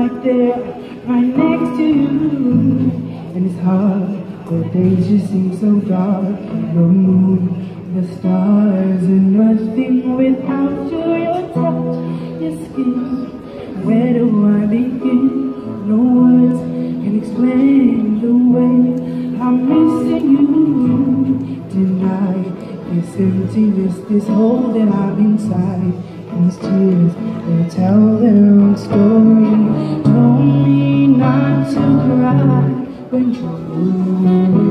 right there, right next to you. And it's hard, the days just seem so dark. The moon, the stars, and nothing without you. Your touch, your skin, where do I begin? No words can explain the way I'm missing you. Tonight, this emptiness, this hole that I've inside, and these tears, they tell their own story. Told me not to cry when you